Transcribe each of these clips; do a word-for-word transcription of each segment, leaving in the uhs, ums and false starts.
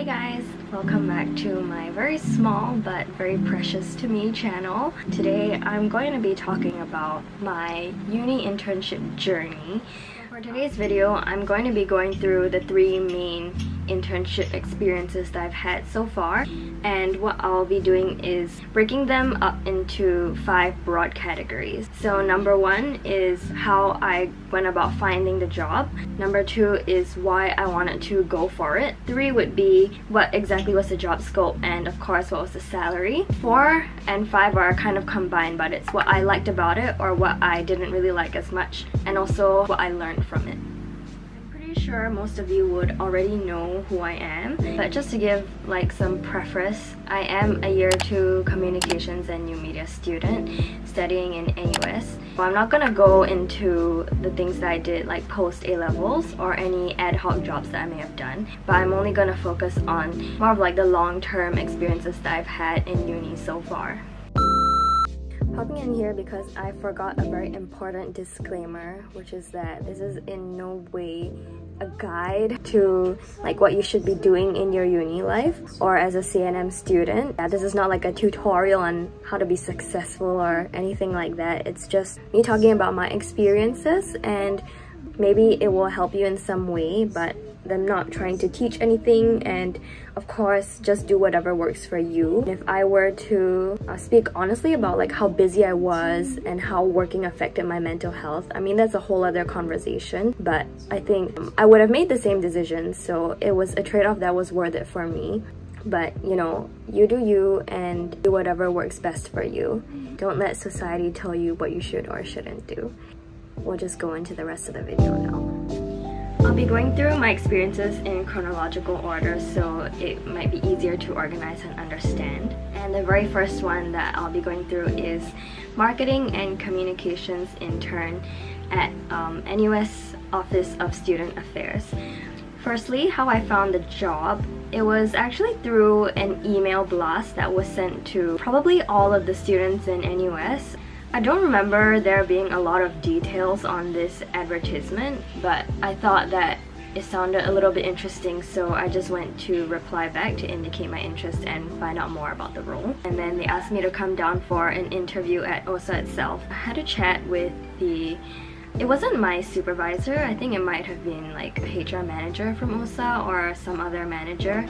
Hey guys, welcome back to my very small but very precious to me channel. Today I'm going to be talking about my uni internship journey. For today's video, I'm going to be going through the three main internship experiences that I've had so far, and what I'll be doing is breaking them up into five broad categories. So number one is how I went about finding the job. Number two is why I wanted to go for it. Three would be what exactly was the job scope, and of course what was the salary. Four and five are kind of combined, but it's what I liked about it or what I didn't really like as much, and also what I learned from it. Sure, most of you would already know who I am, but just to give like some preface, I am a year two Communications and New Media student studying in N U S. Well, I'm not gonna go into the things that I did like post A-levels or any ad hoc jobs that I may have done, but I'm only gonna focus on more of like the long-term experiences that I've had in uni so far. Popping in here because I forgot a very important disclaimer, which is that this is in no way a guide to like what you should be doing in your uni life or as a C N M student. Yeah, this is not like a tutorial on how to be successful or anything like that. It's just me talking about my experiences, and maybe it will help you in some way, but I'm not trying to teach anything, and of course just do whatever works for you. If I were to uh, speak honestly about like how busy I was and how working affected my mental health, I mean that's a whole other conversation, but I think um, I would have made the same decision, so it was a trade-off that was worth it for me. But you know, you do you and do whatever works best for you. Don't let society tell you what you should or shouldn't do. We'll just go into the rest of the video now. I'll be going through my experiences in chronological order, so it might be easier to organize and understand. And the very first one that I'll be going through is Marketing and Communications Intern at um, N U S Office of Student Affairs. Firstly, how I found the job. It was actually through an email blast that was sent to probably all of the students in N U S. I don't remember there being a lot of details on this advertisement, but I thought that it sounded a little bit interesting, so I just went to reply back to indicate my interest and find out more about the role. And then they asked me to come down for an interview at O S A itself. I had a chat with the... It wasn't my supervisor, I think it might have been like a H R manager from O S A or some other manager.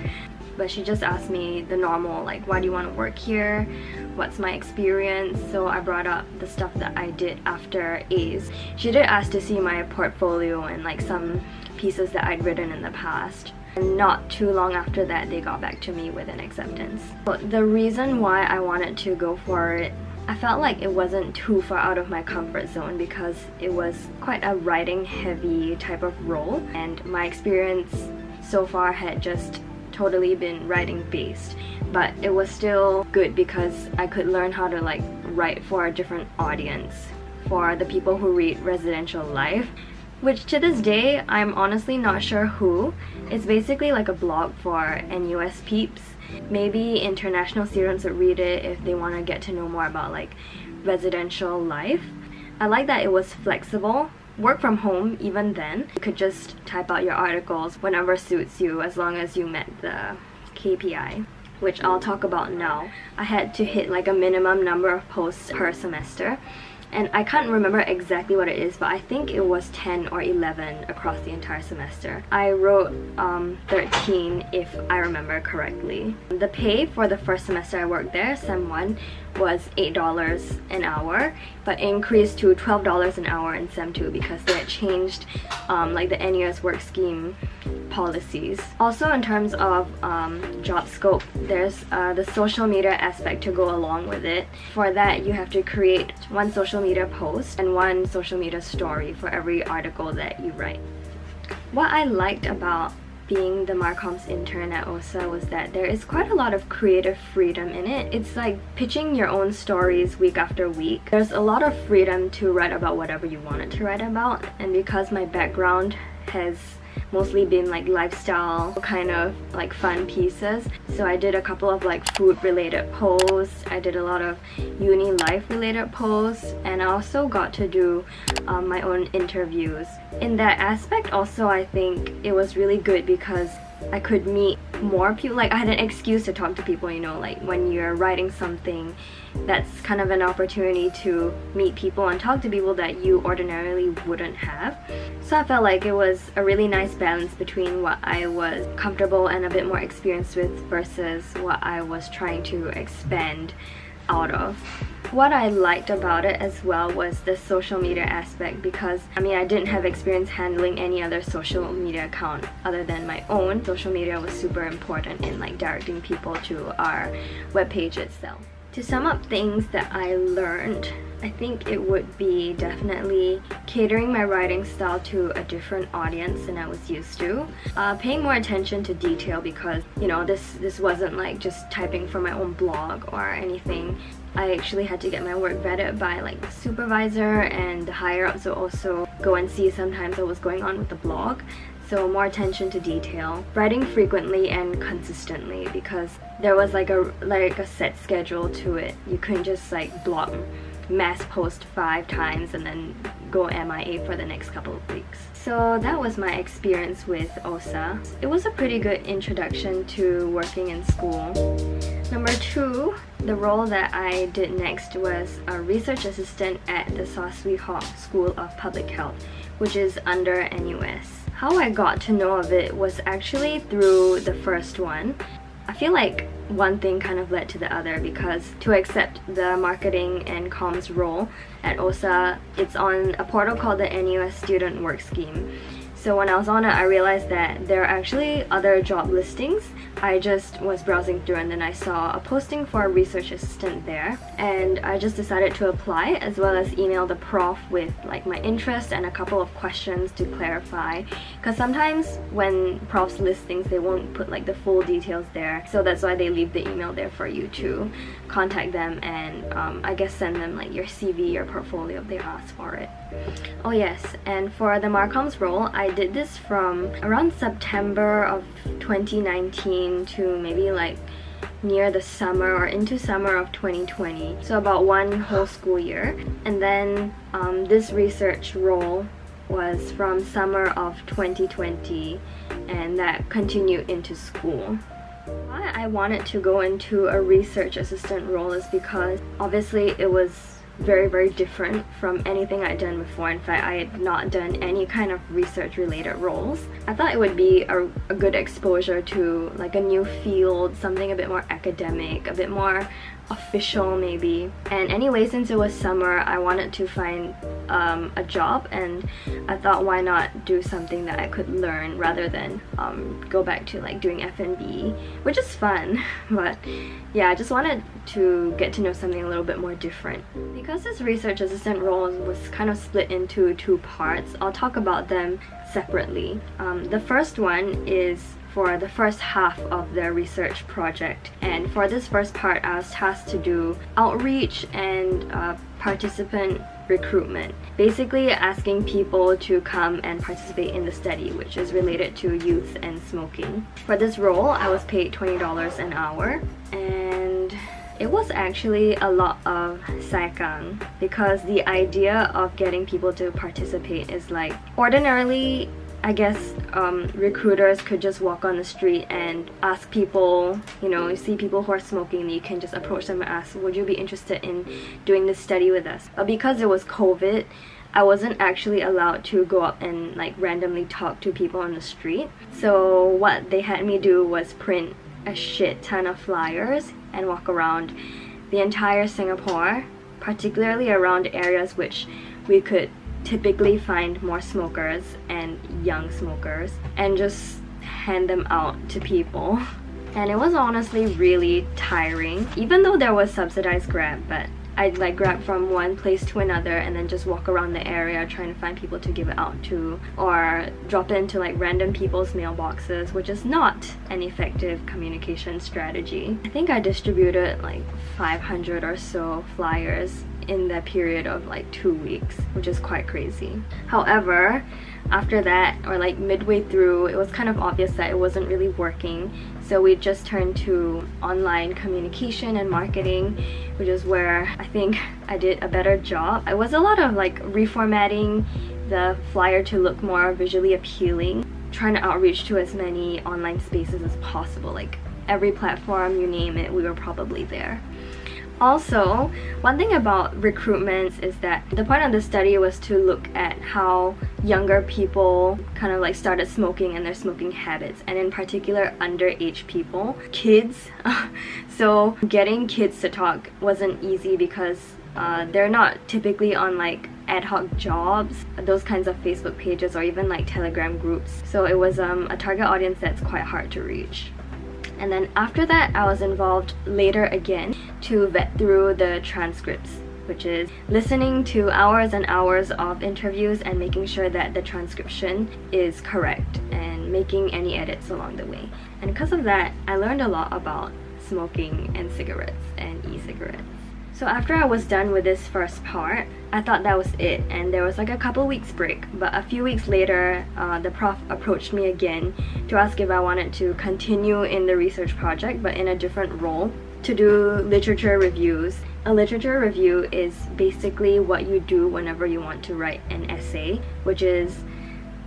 But she just asked me the normal, like, why do you want to work here? What's my experience? So I brought up the stuff that I did after A's. She did ask to see my portfolio and like some pieces that I'd written in the past. And not too long after that, they got back to me with an acceptance. But the reason why I wanted to go for it, I felt like it wasn't too far out of my comfort zone because it was quite a writing-heavy type of role, and my experience so far had just totally been writing based, but it was still good because I could learn how to like write for a different audience, for the people who read residential life, which to this day I'm honestly not sure who. It's basically like a blog for N U S peeps. Maybe international students would read it if they want to get to know more about like residential life. I like that it was flexible. Work from home, even then, you could just type out your articles whenever suits you as long as you met the K P I, which I'll talk about now. I had to hit like a minimum number of posts per semester, and I can't remember exactly what it is, but I think it was ten or eleven across the entire semester. I wrote um, thirteen if I remember correctly. The pay for the first semester I worked there, sem one, was eight dollars an hour, but increased to twelve dollars an hour in sem two because they had changed um, like the N U S work scheme policies. Also, in terms of um, job scope, there's uh, the social media aspect to go along with it. For that, you have to create one social media post and one social media story for every article that you write. What I liked about being the Marcom's intern at O S A was that there is quite a lot of creative freedom in it. It's like pitching your own stories week after week. There's a lot of freedom to write about whatever you wanted to write about, and because my background has mostly been like lifestyle kind of like fun pieces, so I did a couple of like food related posts, I did a lot of uni life related posts, and I also got to do um, my own interviews. In that aspect also, I think it was really good because I could meet more people. Like, I had an excuse to talk to people, you know, like when you're writing something, that's kind of an opportunity to meet people and talk to people that you ordinarily wouldn't have. So I felt like it was a really nice balance between what I was comfortable and a bit more experienced with versus what I was trying to expand out of. What I liked about it as well was the social media aspect, because I mean I didn't have experience handling any other social media account other than my own. Social media was super important in like directing people to our webpage itself. To sum up things that I learned, I think it would be definitely catering my writing style to a different audience than I was used to. Uh, paying more attention to detail, because you know this this wasn't like just typing for my own blog or anything. I actually had to get my work vetted by like the supervisor and the higher-ups would also go and see sometimes what was going on with the blog. So more attention to detail, writing frequently and consistently, because there was like a like a set schedule to it. You couldn't just like blog mass post five times and then go M I A for the next couple of weeks. So that was my experience with O S A. It was a pretty good introduction to working in school. Number two, the role that I did next was a research assistant at the Saw Swee Hock School of Public Health, which is under N U S. How I got to know of it was actually through the first one. I feel like one thing kind of led to the other, because to accept the marketing and comms role at O S A, it's on a portal called the N U S Student Work Scheme. So when I was on it, I realized that there are actually other job listings. I just was browsing through and then I saw a posting for a research assistant there, and I just decided to apply, as well as email the prof with like my interest and a couple of questions to clarify, because sometimes when profs list things they won't put like the full details there, so that's why they leave the email there for you to contact them and um, I guess send them like your C V or portfolio if they ask for it. Oh yes, and for the Marcom's role, I did this from around September of twenty nineteen to maybe like near the summer or into summer of twenty twenty, so about one whole school year. And then um, this research role was from summer of twenty twenty, and that continued into school. Why I wanted to go into a research assistant role is because obviously it was very very different from anything I'd done before. In fact, I had not done any kind of research related roles. I thought it would be a, a good exposure to like a new field, something a bit more academic, a bit more official maybe. And anyway, since it was summer, I wanted to find um, a job, and I thought why not do something that I could learn rather than um, go back to like doing F and B, which is fun. But yeah, I just wanted to get to know something a little bit more different. Because this research assistant role was kind of split into two parts, I'll talk about them separately. Um, the first one is for the first half of the research project, and for this first part I was tasked to do outreach and uh, participant recruitment, basically asking people to come and participate in the study, which is related to youth and smoking. For this role I was paid twenty dollars an hour, and it was actually a lot of saikang, because the idea of getting people to participate is like, ordinarily I guess um, recruiters could just walk on the street and ask people, you know, you see people who are smoking, you can just approach them and ask, would you be interested in doing this study with us? But because it was COVID, I wasn't actually allowed to go up and like randomly talk to people on the street. So what they had me do was print a shit ton of flyers and walk around the entire Singapore, particularly around areas which we could typically find more smokers and young smokers, and just hand them out to people. And it was honestly really tiring, even though there was subsidized Grab, but I'd like grab from one place to another and then just walk around the area trying to find people to give it out to, or drop it into like random people's mailboxes, which is not an effective communication strategy. I think I distributed like five hundred or so flyers in that period of like two weeks, which is quite crazy. However, after that, or like midway through, it was kind of obvious that it wasn't really working, so we just turned to online communication and marketing, which is where I think I did a better job. It was a lot of like reformatting the flyer to look more visually appealing, trying to outreach to as many online spaces as possible. Like every platform, you name it, we were probably there. Also, one thing about recruitments is that the point of the study was to look at how younger people kind of like started smoking and their smoking habits, and in particular underage people, kids. So getting kids to talk wasn't easy because uh, they're not typically on like ad hoc jobs, those kinds of Facebook pages or even like Telegram groups. So it was um, a target audience that's quite hard to reach. And then after that, I was involved later again to vet through the transcripts, which is listening to hours and hours of interviews and making sure that the transcription is correct and making any edits along the way. And because of that, I learned a lot about smoking and cigarettes and e-cigarettes. So after I was done with this first part, I thought that was it, and there was like a couple weeks break, but a few weeks later uh, the prof approached me again to ask if I wanted to continue in the research project but in a different role, to do literature reviews. A literature review is basically what you do whenever you want to write an essay, which is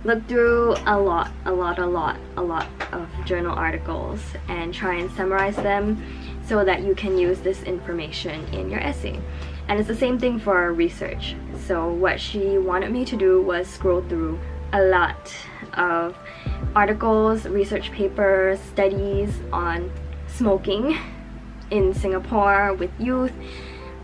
look through a lot, a lot, a lot, a lot of journal articles and try and summarize them so that you can use this information in your essay. And it's the same thing for research. So what she wanted me to do was scroll through a lot of articles, research papers, studies on smoking in Singapore with youth,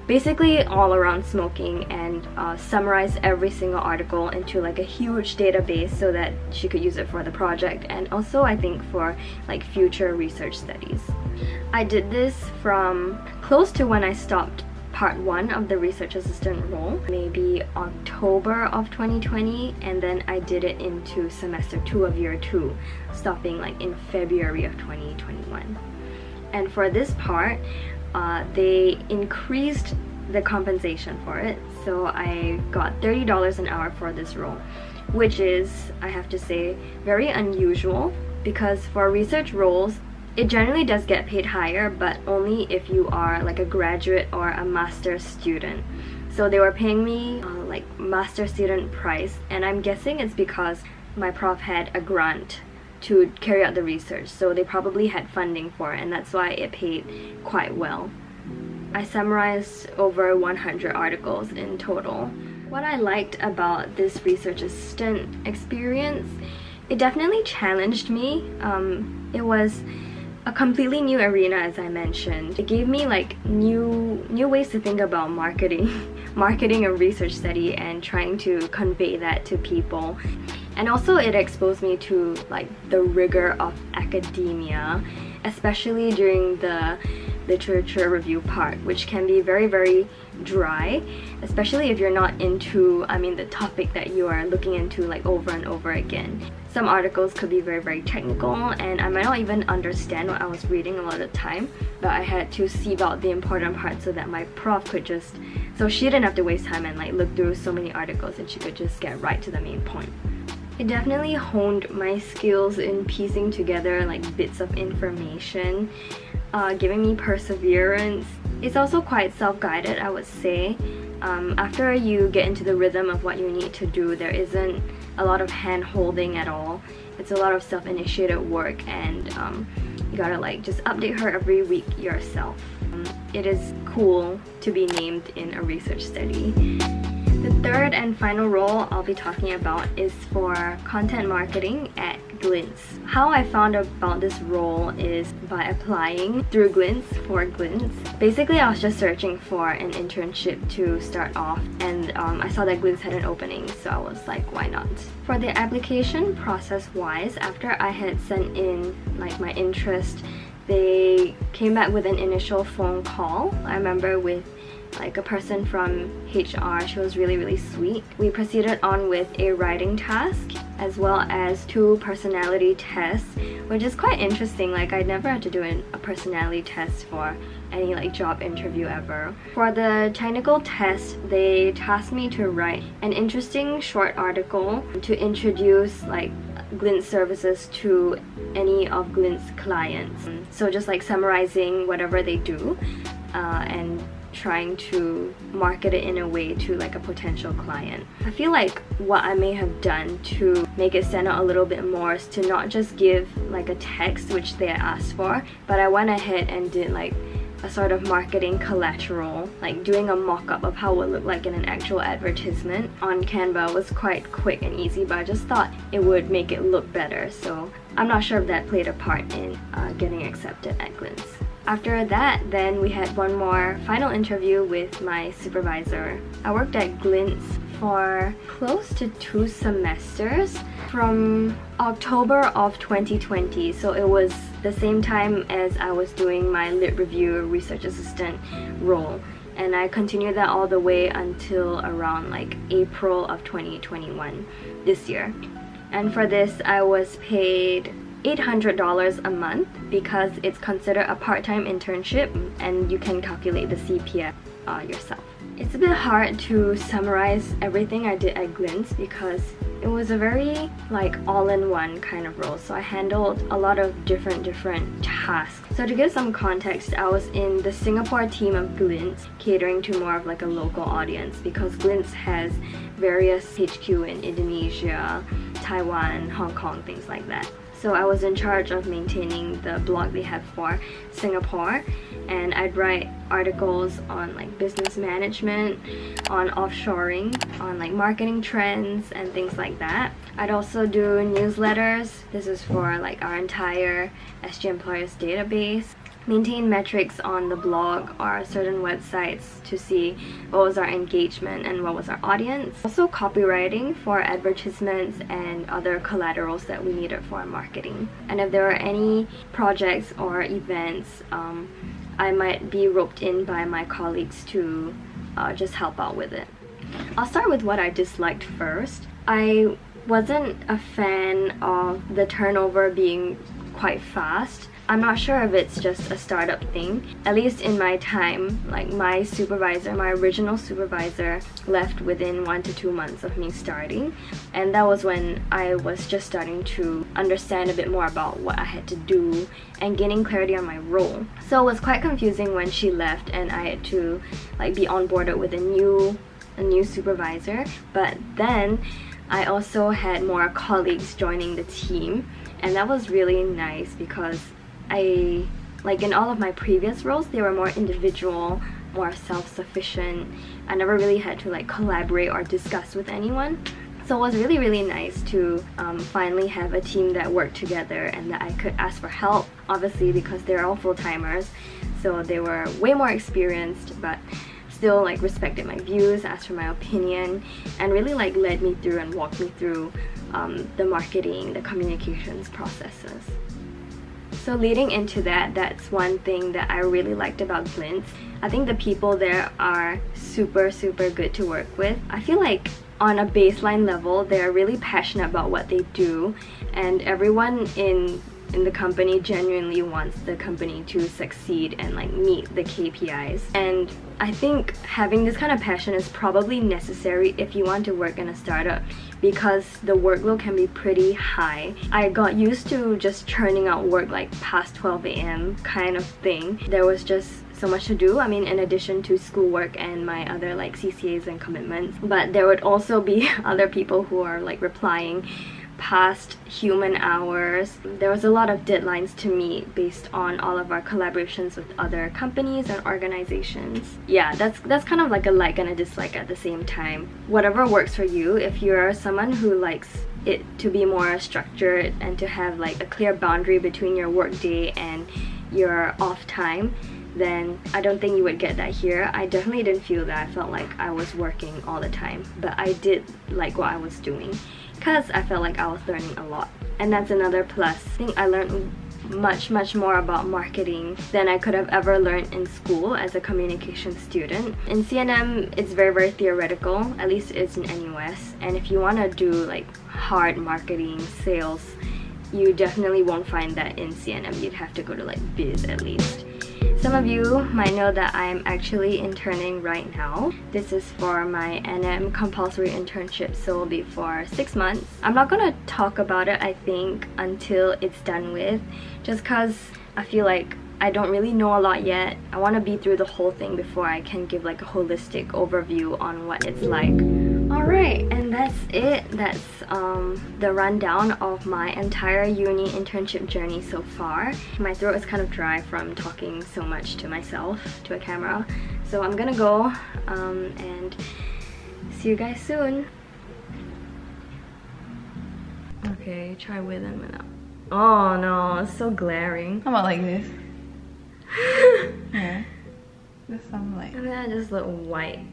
basically all around smoking, and uh, summarize every single article into like a huge database so that she could use it for the project, and also I think for like future research studies. I did this from close to when I stopped part one of the research assistant role, maybe October of twenty twenty, and then I did it into semester two of year two, stopping like in February of twenty twenty-one. And for this part, uh, they increased the compensation for it, so I got thirty dollars an hour for this role, which is, I have to say, very unusual, because for research roles, it generally does get paid higher, but only if you are like a graduate or a master's student. So they were paying me uh, like master's student price, and I'm guessing it's because my prof had a grant to carry out the research, so they probably had funding for it, and that's why it paid quite well. I summarized over one hundred articles in total. What I liked about this research assistant experience, it definitely challenged me. Um, it was a completely new arena, as I mentioned. It gave me like new new ways to think about marketing marketing a research study and trying to convey that to people. And also it exposed me to like the rigor of academia, especially during the literature review part, which can be very very dry, especially if you're not into, I mean, the topic that you are looking into like over and over again. Some articles could be very very technical, and I might not even understand what I was reading a lot of the time, but I had to sieve out the important parts so that my prof could just, so she didn't have to waste time and like look through so many articles, and she could just get right to the main point. It definitely honed my skills in piecing together like bits of information, uh, giving me perseverance. It's also quite self-guided, I would say. Um, after you get into the rhythm of what you need to do, there isn't a lot of hand-holding at all. It's a lot of self-initiated work, and um, you gotta like just update her every week yourself. Um, it is cool to be named in a research study. The third and final role I'll be talking about is for content marketing at Glints. How I found about this role is by applying through Glints for Glints. Basically, I was just searching for an internship to start off, and um, I saw that Glints had an opening, so I was like, why not? For the application process-wise, after I had sent in like my interest, they came back with an initial phone call. I remember with like a person from H R, she was really really sweet. We proceeded on with a writing task as well as two personality tests, which is quite interesting. Like I never had to do an, a personality test for any like job interview ever. For the technical test, they tasked me to write an interesting short article to introduce like Glint's services to any of Glint's clients. So just like summarizing whatever they do uh, and trying to market it in a way to like a potential client. I feel like what I may have done to make it stand out a little bit more is to not just give like a text which they asked for, but I went ahead and did like a sort of marketing collateral, like doing a mock-up of how it would look like in an actual advertisement on Canva was quite quick and easy, but I just thought it would make it look better, so I'm not sure if that played a part in uh, getting accepted at Glints. After that, then we had one more final interview with my supervisor. I worked at Glints for close to two semesters from October of twenty twenty, so it was the same time as I was doing my lit review research assistant role, and I continued that all the way until around like April of twenty twenty-one this year. And for this I was paid eight hundred dollars a month because it's considered a part-time internship and you can calculate the C P F uh, yourself. It's a bit hard to summarize everything I did at Glints because it was a very like all-in-one kind of role, so I handled a lot of different different tasks. So to give some context, I was in the Singapore team of Glints, catering to more of like a local audience because Glints has various H Q in Indonesia, Taiwan, Hong Kong, things like that. So I was in charge of maintaining the blog they have for Singapore, and I'd write articles on like business management, on offshoring, on like marketing trends and things like that. I'd also do newsletters. This is for like our entire S G Employers database. Maintain metrics on the blog or certain websites to see what was our engagement and what was our audience. Also copywriting for advertisements and other collaterals that we needed for marketing. And if there were any projects or events, um, I might be roped in by my colleagues to uh, just help out with it. I'll start with what I disliked first. I wasn't a fan of the turnover being quite fast. I'm not sure if it's just a startup thing. At least in my time, like my supervisor, my original supervisor left within one to two months of me starting, and that was when I was just starting to understand a bit more about what I had to do and gaining clarity on my role. So it was quite confusing when she left and I had to like be onboarded with a new a new supervisor, but then I also had more colleagues joining the team, and that was really nice because I, like in all of my previous roles, they were more individual, more self-sufficient. I never really had to like collaborate or discuss with anyone. So it was really, really nice to um, finally have a team that worked together and that I could ask for help, obviously, because they're all full-timers. So they were way more experienced, but still like respected my views, asked for my opinion, and really like led me through and walked me through um, the marketing, the communications processes. So leading into that, that's one thing that I really liked about Glints. I think the people there are super, super good to work with. I feel like on a baseline level, they're really passionate about what they do, and everyone in in the company genuinely wants the company to succeed and like meet the K P Is. And I think having this kind of passion is probably necessary if you want to work in a startup because the workload can be pretty high. I got used to just churning out work like past twelve A M kind of thing. There was just so much to do, I mean, in addition to schoolwork and my other like C C As and commitments, but there would also be other people who are like replying past human hours. There was a lot of deadlines to meet based on all of our collaborations with other companies and organizations. Yeah, that's that's kind of like a like and a dislike at the same time. Whatever works for you. If you're someone who likes it to be more structured and to have like a clear boundary between your work day and your off time, then I don't think you would get that here. I definitely didn't feel that. I felt like I was working all the time, but I did like what I was doing because I felt like I was learning a lot, and that's another plus. I think I learned much much more about marketing than I could have ever learned in school as a communication student. In C N M, it's very very theoretical, at least it's in N U S, and if you want to do like hard marketing, sales, you definitely won't find that in C N M. You'd have to go to like biz at least. Some of you might know that I'm actually interning right now. This is for my N M compulsory internship, so it'll be for six months. I'm not gonna talk about it, I think, until it's done with, just cause I feel like I don't really know a lot yet. I want to be through the whole thing before I can give like a holistic overview on what it's like. Alright, and that's it. That's um, the rundown of my entire uni internship journey so far. My throat is kind of dry from talking so much to myself, to a camera. So I'm gonna go um, and see you guys soon. Okay, try with and without. Oh no, it's so glaring. How about like this? Yeah. There's some light. I'm gonna just look white.